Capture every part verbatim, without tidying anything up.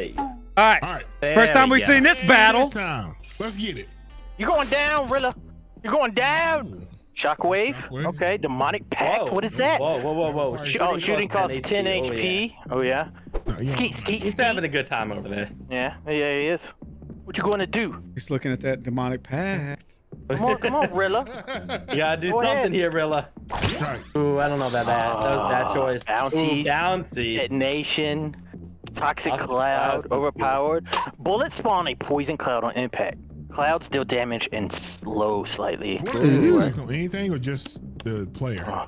Hey. All right. All right. First time we've seen this battle. This time. Let's get it. You're going down, Rilla. You're going down. Shockwave. Shockwave. Okay. Demonic Pact. Whoa. What is that? Whoa, whoa, whoa, whoa. Shooting, oh, shooting costs ten H P. Oh, yeah. Oh, yeah. No, yeah. Skeet, skeet, He's skeet. having a good time over there. Yeah. Yeah, he is. What you going to do? He's looking at that Demonic Pact. Come on, come on, Rilla. You gotta do Go something ahead. here, Rilla. Ooh, I don't know about that. Uh, that was a bad choice. Bounty. Ooh, bouncy. Detonation. Toxic awesome. Cloud. Awesome. Overpowered. Bullet spawn a poison cloud on impact. Clouds deal damage and slow slightly. What do you reckon? Anything or just the player? Uh,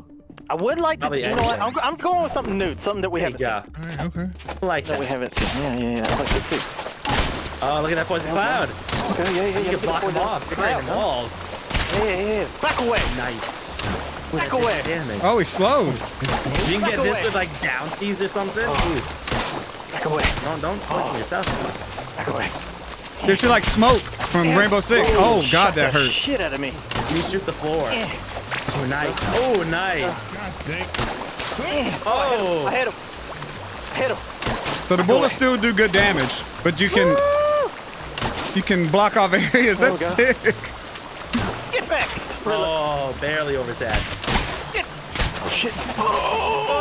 I would like to. Probably you know what? I'm, I'm going with something new. Something that we haven't yeah. seen. All right, okay. I like that. that. We haven't seen. Yeah, yeah, yeah. I like it too. Oh, look at that poison cloud. Okay, yeah, yeah, you yeah, can block them off. They're cloud, huh? walls. Yeah, yeah, yeah. Back away. Nice. Back That's away. Damage. Oh, he's slow. You can Back get away. this with like downsies or something. Oh. Back away. Don't, don't punch oh. me. Yourself. Back away. There's like smoke from yeah. Rainbow Six. Oh, oh God, that hurt. Shit out of me. Let me shoot the floor. Yeah. Oh, nice. Oh, nice. Oh. oh. I hit him. I hit him. So the bullets still do good damage, but you can Woo! you can block off areas. That's oh, sick. Get back! Oh, barely over that. Get. Oh shit! Oh,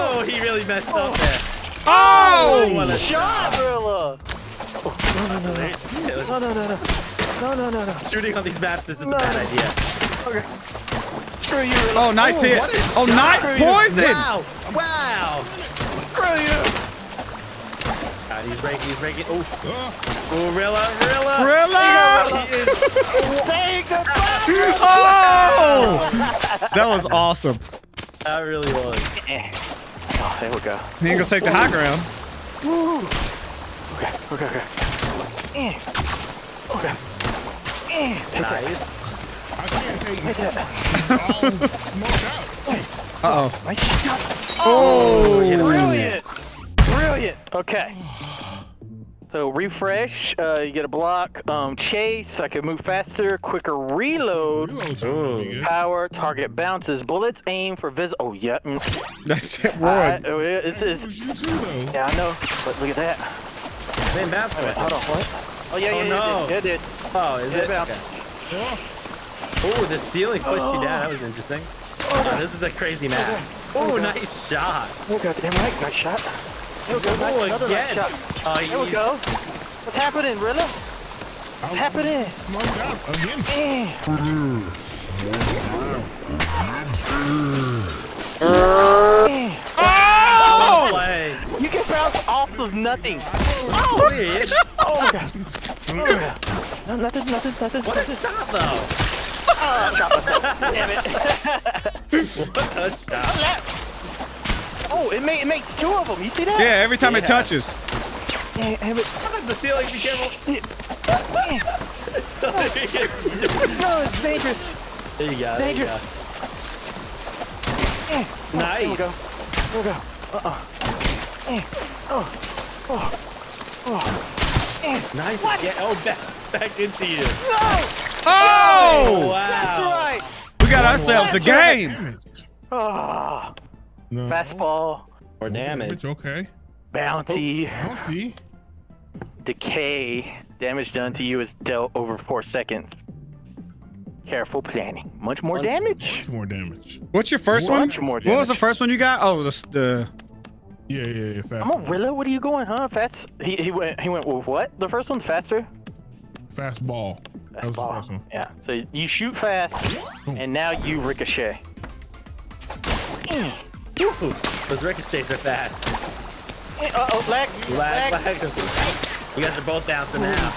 oh, he really messed oh. up there. Oh! oh what a shot, Rilla! Oh, no, no, no, no, no, no, no, no, no. Shooting on these maps is no. a bad idea. Okay. Screw you, Rilla. Oh, nice Ooh, hit! Oh, nice poison! Wow! Wow! Screw you! He's breaking, he's breaking. Oh, oh, Rilla, Rilla, Rilla! He is saying goodbye. Oh, that was awesome. That really was. Oh, there we go. He ain't gonna take the high ground. Woo. Okay, okay, okay. Okay. Nice. I can't take it. Smoked out. Uh oh. Oh, brilliant, brilliant. Okay. So refresh, uh, you get a block, um, chase, I can move faster, quicker reload, Ooh. power, target bounces, bullets, aim for vis- Oh, yeah. Mm. That's it, right. It's, it's, yeah, I know, but look at that. They bounced it. Hold on, what? Oh, yeah, yeah, oh, yeah, no. yeah, it did. Oh, is it? it? Okay. Oh, the ceiling pushed oh. you down, that was interesting. Oh, oh, this is a crazy map. Oh, oh, oh nice shot. Oh, God damn right, nice shot. Here we go, oh, another again. Nice uh, Here we go. What's happening, Rilla? What's happening? Smoked out again. Oh! You can bounce off of nothing. Oh! Oh my God. Oh my God. No, nothing, nothing, nothing. What nothing. a shot, though. Oh, I shot myself. Damn it. What a shot. Oh, it, may, it makes two of them. You see that? Yeah, every time yeah. it touches. Yeah, every... The ceiling, be careful. No, it's dangerous. There you go. Dangerous. There you go. Nice. Here we go. Here we go. Uh-oh. Oh. Oh. Oh. Nice. What? Yeah, oh, back, back into you. No! Oh! Oh wow. That's right. We got ourselves That's a game. Right. Oh. No. Fastball or damage. Okay. Bounty. Bounty. Decay. Damage done to you is dealt over four seconds. Careful planning. Much more much, damage. Much more damage. What's your first one? Much more damage. What was the first one you got? Oh, the. the... Yeah, yeah, yeah. Fast. I'm a Rilla. What are you going, huh? Fast. He he went. He went with what? The first one faster. Fastball. Fastball. That was the first one. Yeah. So you shoot fast, Boom. and now you ricochet. Those ricochets are fast. Uh-oh, lag, lag, lag. lag. You guys are both bouncing now.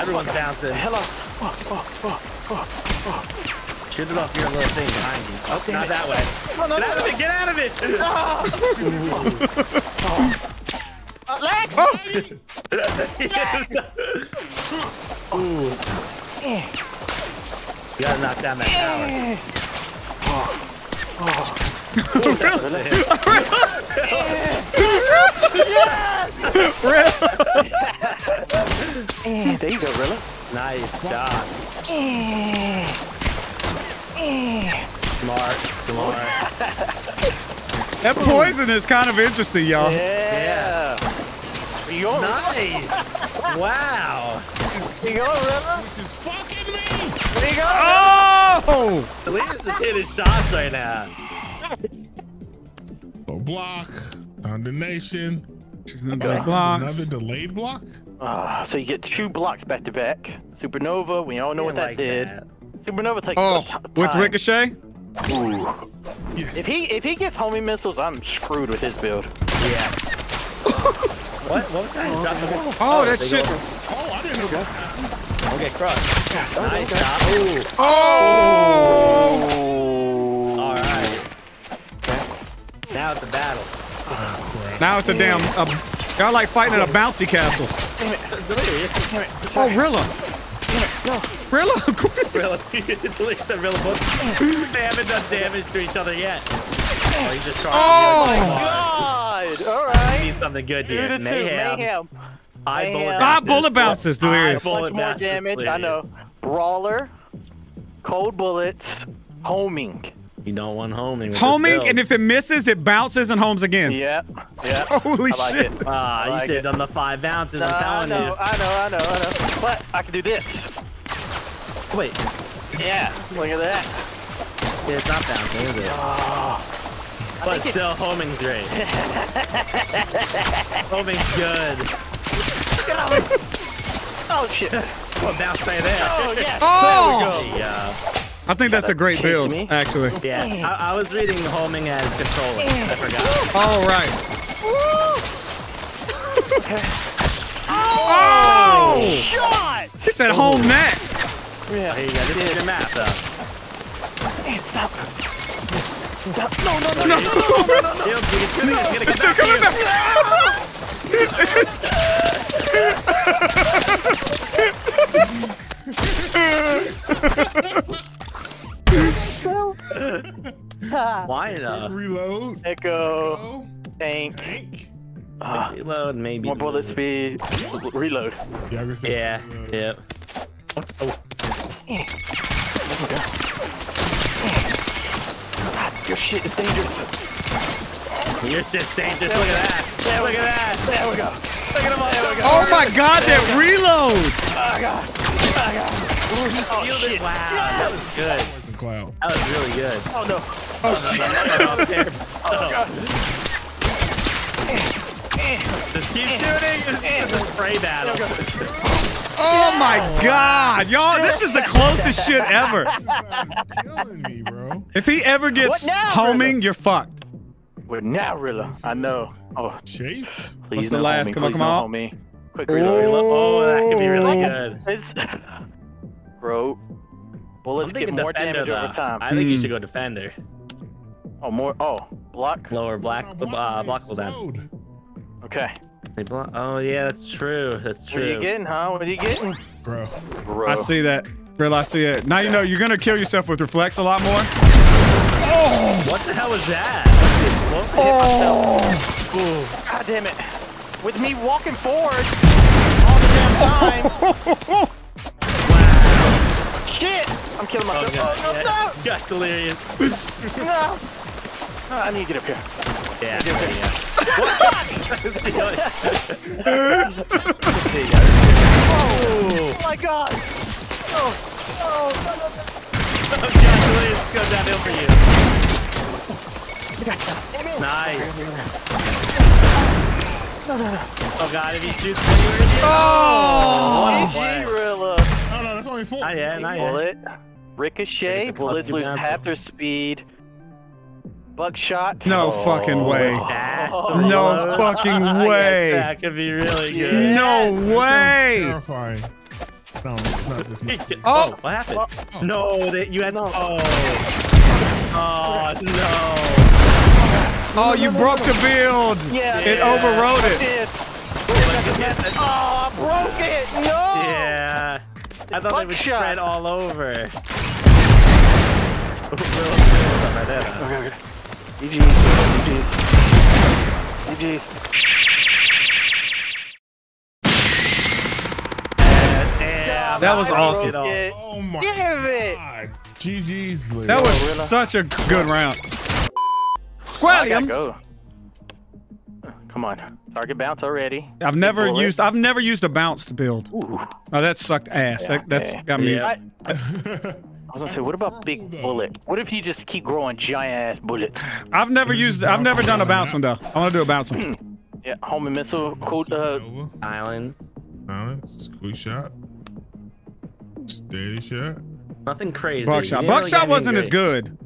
Everyone's bouncing. Hello. Oh, oh, oh, oh. Shoot it off your little thing behind you. Oh, okay. Not that way. No, no, get out of it! Get out of it! Oh. Oh. Uh, lag! Oh. Yes. Ooh. You gotta knock down that tower. Oh. Oh. Rilla! Rilla! Rilla! There you go, Rilla. Nice job. Smart, smart. That poison is kind of interesting, y'all. Yeah. yeah. You're nice. Wow. You go, Rilla. Which is fucking me. There you go. Oh! The leader's just hitting shots right now. Oh, block. Condemnation. Another, another delayed block. Ah, uh, so you get two blocks back to back. Supernova. We all know what that like did. That. Supernova takes. Oh, time. With Ricochet. Ooh. Yes. If he if he gets homing missiles, I'm screwed with his build. Yeah. What? What was that? Oh, oh, that shit. Go. Oh, I didn't know that. Okay, crushed. Yeah, nice stop. Oh. Oh. Oh. All right. Now it's a battle. Oh, now it's a damn. Um, Y'all like fighting at a bouncy castle. Damn it. Delirious. Damn it. Oh, Rilla. Damn it. No. Rilla. Rilla. Delirious and Rilla both. They haven't done damage to each other yet. Oh, he's just trying. Oh, my God. All right. We need something good here. Mayhem. Mayhem. Mayhem. Eye bullet bounces. Eye bullet bounces, Delirious. Much more damage. Delirious. I know. Brawler. Cold bullets. Homing. You don't want homing. Homing, and if it misses, it bounces and homes again. Yep. Yep. Holy I like shit. It. Ah, I like you should have done the five bounces. No, I'm telling I know, you. I know, I know, I know. But I can do this. Wait. Yeah. Look at that. Yeah, it's not bouncing, is it? Oh. But still, it... homing's great. Homing's good. Oh, shit. Well, bounce right there. Oh, yeah. Oh. There we go. Yeah. I think yeah, that's that a great build, me. actually. Yeah, I, I was reading homing as controlling. I forgot. All right. Okay. Oh! Oh! Shot! He said home net. Yeah. Here you go. This is your map, though. Hey, stop. Stop. No, no, no, no, no, no, no, no. It's still coming back. It's... Why not? Reload. Echo. Tank. Tank. Uh, reload, maybe. More bullet speed. Reload. Yeah. Yeah. Reload. Yep. Oh. Oh. Oh, your shit is dangerous. Your shit's dangerous. Look at that. There Look at that. There we go. Look at him all. There we go. Oh my God, that reload. Oh God. Oh God. Ooh, he oh, shit. Wow. Yeah. That was good. Cloud. That was really good. Oh no. Oh, oh shit. No, no, no, no, no. Oh God. Just keep shooting. It's a spray battle. Oh my God. Y'all, this is the closest shit ever. This is killing me, bro. If he ever gets now, homing, Rilla? You're fucked. We're now, Rilla. I know. Oh, Chase? Please What's the last? Come on, come on. Me. Quick reload, reload. Oh, that could be really good. It's... Bro. Well, let's get more defender, damage though. Over time. I think mm. you should go defender. Oh, more. Oh, block. Lower black, oh, uh, block cooldown. Okay. They block. Oh yeah, that's true. That's true. What are you getting, huh? What are you getting? Bro. Bro. I see that. Real, I see it. Now you know you're gonna kill yourself with reflex a lot more. Oh! What the hell is that? Oh! God damn it! With me walking forward all the damn time. Oh. Shit! I'm killing myself. Oh, no, no, no! Just Delirious. No! Oh, I need to get up here. Yeah. Get up here. Yeah. What the fuck? Oh, oh my God! Oh! Oh! No, no, no. Oh, Just Delirious goes downhill for you. Oh, no. Nice. No, no, no. Oh God! If he shoots you, you're in. Oh! G G, Rilla. That's only four. Not yet, not bullet, yet. Ricochet, bullets lose half their speed. Buckshot. No oh, fucking way. Oh. No fucking way. That could be really good. Yes. No way. Terrifying. No, not this much. Oh, what happened? Oh. No, they, you had no. Oh. Oh no. Oh, you broke the build. Yeah. It yeah. overrode it. it. Oh, I broke it. No. Yeah. I thought they would spread all over. Right there, okay, okay. E G. E G. E G. That I was awesome. Oh my God. G G's. That was such a good round. Squally, I'm... Come on. Target bounce already. I've never used I've never used a bounce to build. Ooh. Oh, that sucked ass. Yeah, that, that's yeah. got me. Yeah. I, I was gonna say, what about big bullet? What if you just keep growing giant ass bullets? I've never used I've never done a bounce one though. I wanna do a bounce one. Yeah, home and missile, cool uh islands. Islands, quick shot. Steady shot. Nothing crazy. Buckshot. You Buckshot wasn't as good.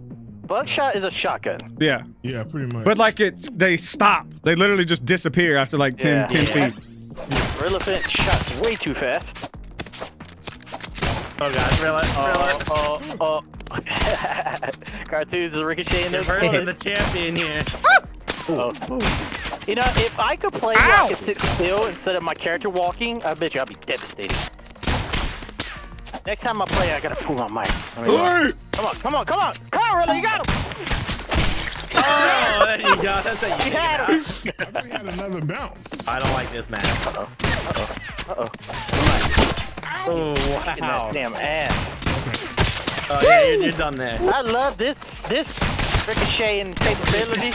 Buckshot is a shotgun. Yeah. Yeah, pretty much. But like it's, they stop. They literally just disappear after like yeah. ten, ten feet. Rilla finished shots way too fast. Oh god, Rilla, Rilla. Oh, oh, oh. CaRtOoNz is ricocheting their person in the champion here. Oh. You know, if I could play Ow. like a sit still instead of my character walking, I bet you I'd be devastated. Next time I play, I gotta pull my mic. Hey. Come on, come on, come on! Come on, Rilla, you got him! Oh, there you go. That's a you had him. I think he had another bounce. I don't like this match. Uh-oh. Uh-oh. Uh-oh. Oh, wow. That damn ass. Oh, yeah, you're, you're done there. I love this, this ricocheting capability.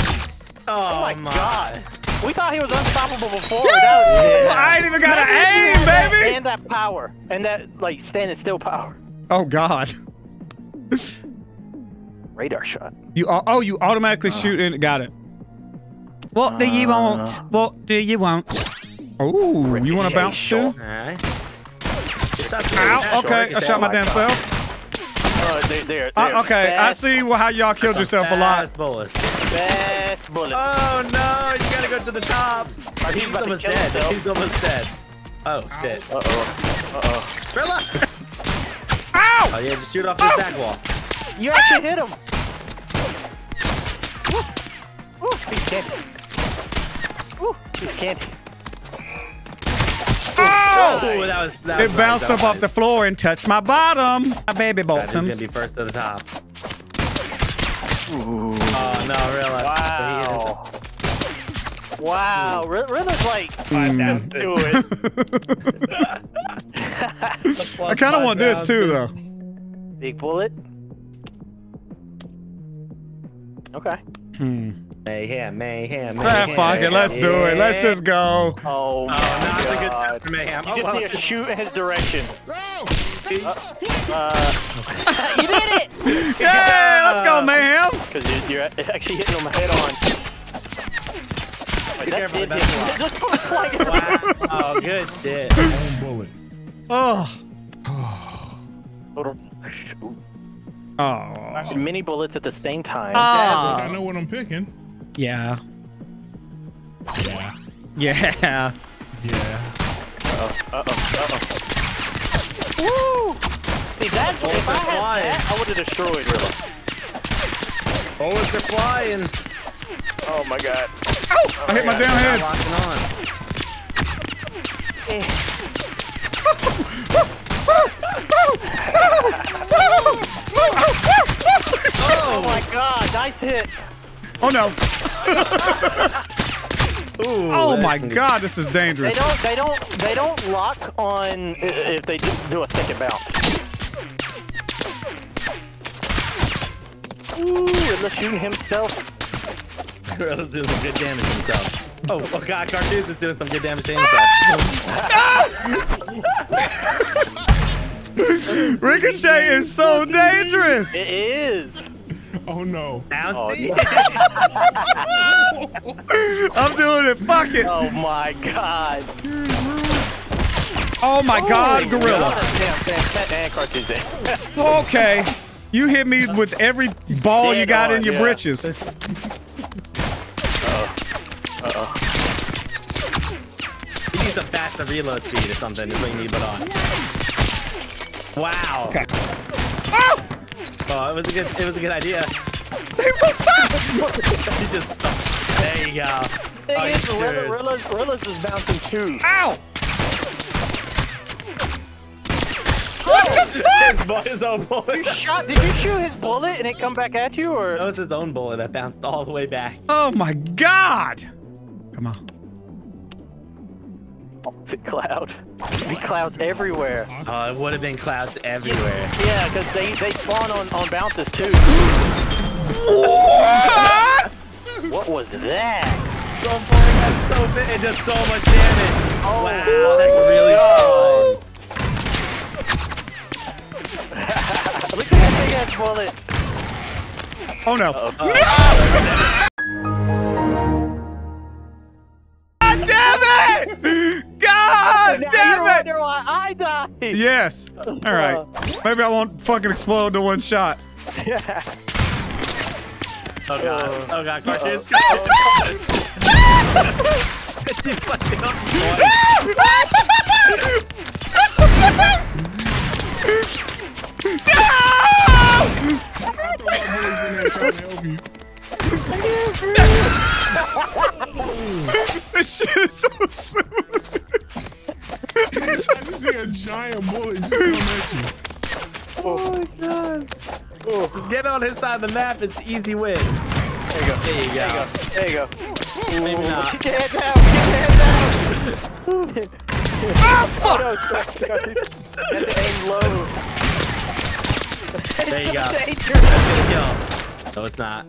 Oh, oh my, my god. We thought he was unstoppable before. Woo! That was, yeah. I ain't even got to aim, baby. That, and that power, and that like standing still power. Oh god. Radar shot. You oh you automatically uh, shoot in. Got it. What do you want? Uh, what do you want? Oh, you want to bounce too? Right. Ow! Okay, I shot my damn self. Uh, there, there, there. Uh, okay, fast. I see how y'all killed yourself a lot. Bullet. Fast bullet. Oh no, you gotta go to the top. He's, He's almost dead. Himself. He's almost dead. Oh shit. Uh oh. Uh oh. Rilla! Ow! Oh yeah, just shoot off the oh. back wall. You actually hit him. Woo! Woo! He's candy. Woo! He's candy. Oh! Ooh, that was, that it was bounced up off the floor and touched my bottom. My baby bolts him. He's gonna be first to the top. Ooh. Oh no, Rilla. Wow. Wow, Rilla's like five down to it. I kind of want this too, though. Big bullet. Okay. Hmm. Mayhem, mayhem, mayhem. Ah, fuck it, let's do it. Let's just go. Oh, that's a good time for mayhem. You just need to shoot in his direction. No! Uh, uh, you did it! Yeah, let's go, mayhem! Because you're actually hitting him head on. Be careful with that one. Wow. Oh, good shit. Bullet. Oh. Oh. Mini bullets at the same time. Oh. I know what I'm picking. Yeah. Yeah. Yeah. Yeah. Uh-oh. Uh-oh. Uh-oh. Woo! See, that's oh, if I had flying. that, I would have destroyed Rilla. Oh, it's flying. Oh, my God. Oh, oh I hit my God. damn head. Oh, my God. Nice hit. Oh no! Ooh, oh my God, this is dangerous. They don't, they don't, they don't lock on if they do a second bounce. Ooh, Rilla's shooting himself. Rilla's doing some good damage to himself. Oh, oh God, CaRtOoNz is doing some good damage to himself. Ricochet is so dangerous. It is. Oh no. Oh, no. I'm doing it. Fuck it. Oh my God. Oh my Holy God, Gorilla. God. Okay. You hit me with every ball Dead you got on, in your yeah. britches. Uh-oh. Uh-oh. You need some faster reload speed or something to bring me but on. Wow. Okay. Oh! Oh, it was a good, it was a good idea. He won't stop! He just stopped. There you go. Thing oh, is, Rilla, Rilla's, Rilla's is bouncing too. Ow! What oh, the fuck? His, his own bullet. You shot, did you shoot his bullet and it come back at you, or? That was his own bullet that bounced all the way back. Oh my God! Come on. The cloud. The clouds everywhere. Oh, uh, it would have been clouds everywhere. Yeah, because they, they spawn on, on bounces too. What? What was that? going for it. That's so big. It did so much damage. Oh, wow, that's really fun. Look at that big ass wallet. Oh no. Uh-oh. No! God damn it! God now damn you it! Wonder why I died. Yes. All right. Maybe I won't fucking explode to one shot. Yeah. Oh god, oh god, CaRtOoNz, go! This shit is so stupid. I just see a giant bullet just coming at you. Oh my god. Ooh. Just get on his side of the map, it's easy win. There you go. There you go. There you go. There you go. Maybe not. Get your head down! Get your head down! Oh, fuck! Oh, no. Got to aim low. There you go. That's gonna kill. No, it's not.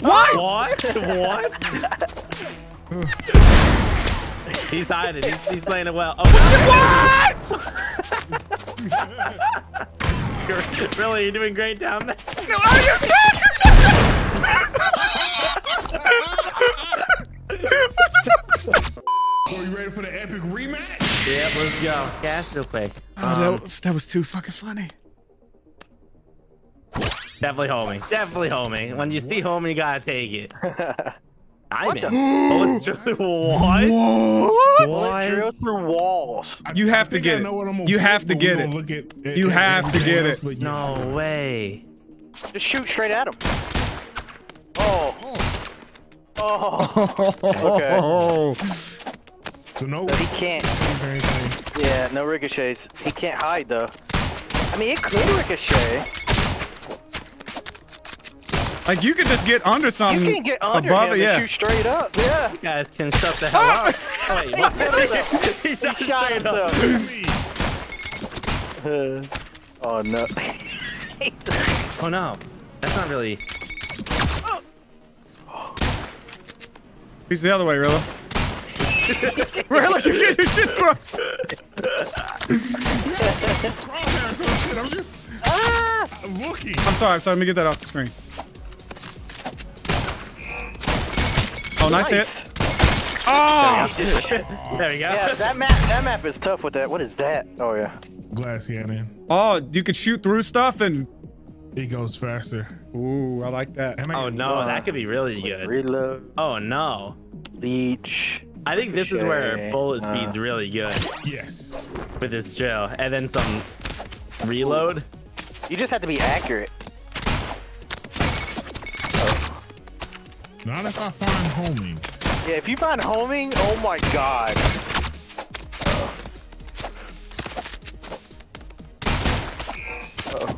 What? What? What? He's hiding. He's, he's playing it well. Oh, what? Really, you're doing great down there. No, are you kidding? What the fuck was that? Are you ready for the epic rematch? Yeah, let's go. Yeah, still play. Oh, um, that, was, that was too fucking funny. Definitely homie. Definitely homie. When you see homie, you gotta take it. I'm in. Oh, it's through what? What? What? Through walls. You have to get it. You have to get it. You have to get it. No way. Just shoot straight at him. Oh. Oh. Okay. So no. But he can't. Yeah, no ricochets. He can't hide though. I mean, it could ricochet. Like you could just get under something. You can get under above him it, yeah. And shoot straight up, yeah. You guys can shut the hell up. Oh, wait, what? he, he shot, he shot himself. uh, oh no. Oh no. That's not really. He's the other way, Rilla. Rilla, you get your shit, bro. I'm just. Ah! Rookie. I'm sorry. I'm sorry. Let me get that off the screen. Oh, nice, nice hit. Oh! There we go. Yeah, that map, that map is tough with that. What is that? Oh, yeah. Glass, yeah, man. Oh, you could shoot through stuff and... It goes faster. Ooh, I like that. I oh, no, uh, that could be really good. Reload. Oh, no. Leech. I think this is where bullet uh, speed's really good. Yes. With this drill. And then some reload. You just have to be accurate. Not if I find homing. Yeah, if you find homing, oh my god. Uh-oh. Uh-oh. So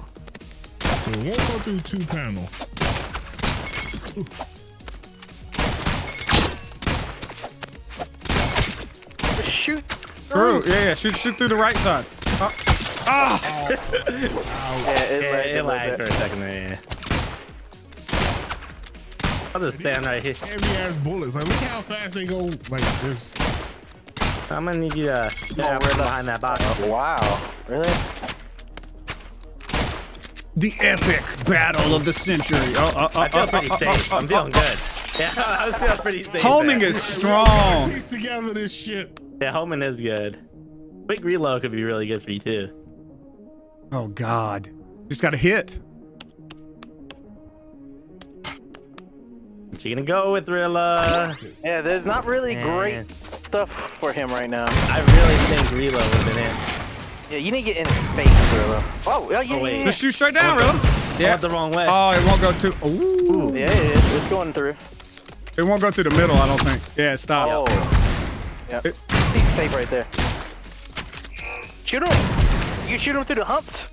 it won't go through two panel. Ooh. Just shoot through. Yeah, yeah, shoot, shoot through the right side. Oh. Oh. Oh. Yeah, it, yeah, it lagged for a second there, yeah. I'll just stand right here. Heavy ass bullets. Like, look how fast they go. Like this. I'm gonna need you to. Yeah, we're behind that box. Oh, wow. Really? The epic battle of the century. Oh, oh, oh, I feel oh, pretty oh, safe. Oh, oh, I'm feeling oh, good. Oh. Yeah, I feel pretty safe. Homing there. Is strong. Piece together this shit. Yeah, homing is good. Quick reload could be really good for you too. Oh God. Just got a hit. What you gonna go with, Rilla? Yeah, there's not really Man. great stuff for him right now. I really think Rilla would've been in. Yeah, you need to get in his face, Rilla. Oh, yeah, yeah, oh, wait. Just shoot straight down, Rilla. Yeah, the wrong way. Oh, it won't go too. Ooh. Ooh. Yeah, it is. It's going through. It won't go through the middle, I don't think. Yeah, stop. Oh. Yeah. It... He's safe right there. Shoot him. You shoot him through the humps.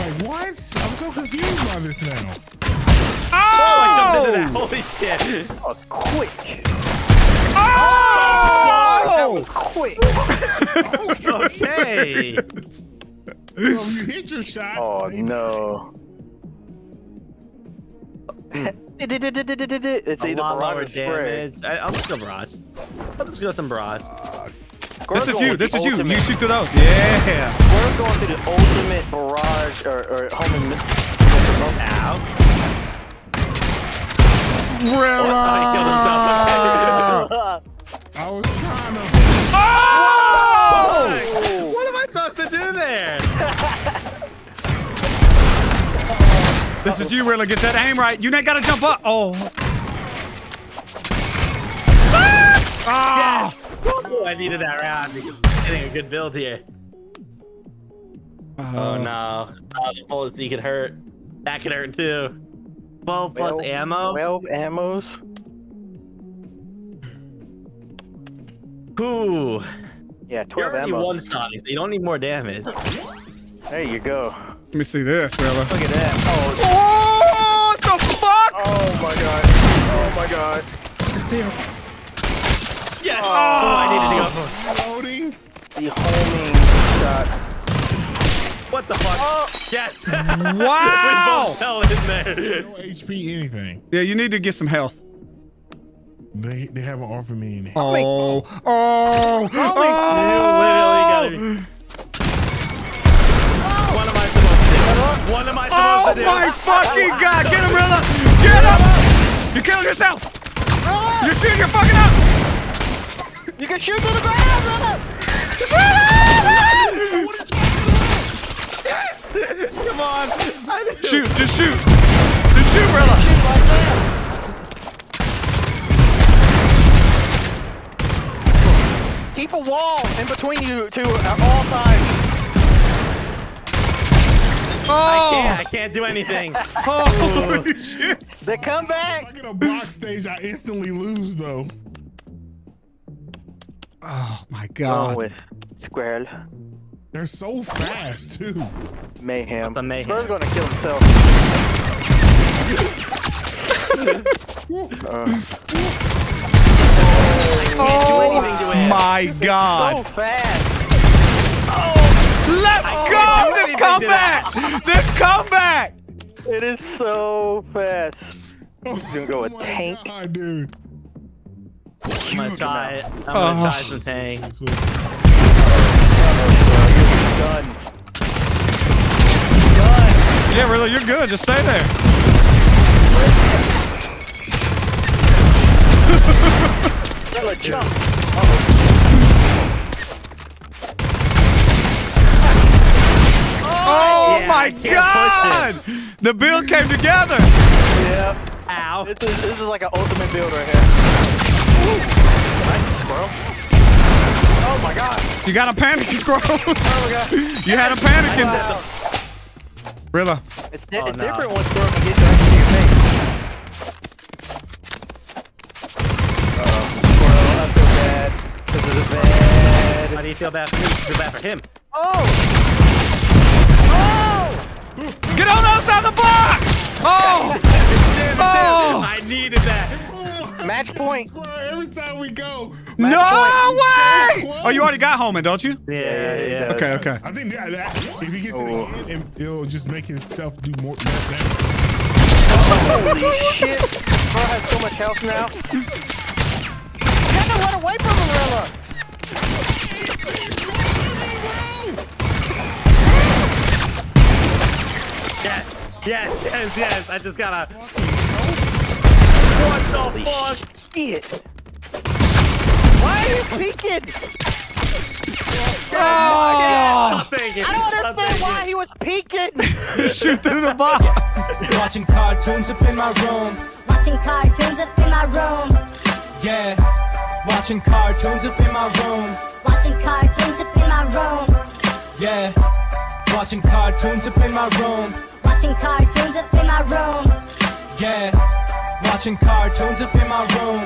Oh, what? I'm so confused by this now. Oh! Oh, I jumped into that. Holy shit. That was quick. Oh! That was quick. Okay. So you hit your shot. Oh, no. It's a either lot lower damage. I, I'll just go barrage. I'll just go some barrage. Uh, this is you. This is ultimate. you. You shoot through those. Yeah. We're going through the ultimate barrage or, or home now. Rilla! I was trying to. Oh! What am I supposed to do there? This is you, Rilla. Get that aim right. You ain't gotta jump up. Oh. Ah! Oh! I needed that round because I'm getting a good build here. Uh, oh no. Oh, the full Z could hurt. That could hurt too. twelve plus twelve, ammo? twelve ammos? Ooh. Yeah, twelve ammos. You're one shotting, so you don't need more damage. There you go. Let me see this, Rilla. Look at that. Oh, oh what the fuck? Oh my god. Oh my god. Yes! Oh, oh I needed to go. Loading. The homing shot. What the fuck? Oh. Yes. Wow. Hell in there. No H P, anything. Yeah, you need to get some health. They they haven't offered me any. Oh. Oh. Oh. Oh. Literally got me. Oh. What am I supposed to do? What am I supposed oh to do? Oh my fucking god! Get him, Rilla! Get him! You killed yourself! Oh. You're shooting your fucking up! You can shoot through the ground, Rilla! Come on! I shoot! Just shoot! Just shoot, Rilla! Shoot like that. Keep a wall in between you two at all times. Oh. I can't! I can't do anything. Holy shit! They come back. If I get a box stage, I instantly lose, though. Oh my god! Along with Squirrel. They're so fast, too. Mayhem. That's a mayhem. Squirrel's gonna kill himself. uh. Oh, oh my god. So fast. Oh, let's I go! This comeback! This comeback! It is so fast. He's gonna go with oh tank. God, dude. I'm gonna try it. I'm gonna try some tank. Done. Done. Yeah, Rilla, you're good. Just stay there. Rilla, jump. Oh, oh yeah, my god! The build came together. Yep. Ow. This is, this is like an ultimate build right here. Nice, bro. Oh my god. You got a panic, Squirrel. Oh my god. You had a panicking. Wow. Rilla. It's, di oh, it's no. different when Squirrel can get back to your face. Uh-oh. Squirrel, I feel bad. Because of the bad. Why do you feel bad for me? You feel bad for him. Oh! Oh! Get on outside the block! Oh! Oh! I needed that. Match point. Every time we go. No way! Oh, you already got homing, don't you? Yeah, yeah, yeah. Okay, okay. I think that, that, if he gets oh. to the end, it'll just make himself do more damage. Oh, holy shit. Bro has so much health now. You gotta run away from Rilla. Yes, yes, yes, yes. I just gotta. What the fuck? Shit. Why are you peeking? Oh, oh, I don't understand why he was peeking. Shoot through the box. Watching cartoons up in my room. Watching cartoons up in my room. Yeah. Watching cartoons up in my room. Watching cartoons up in my room. Yeah. Watching cartoons up in my room. Watching cartoons up in my room. Yeah. Watching cartoons up in my room.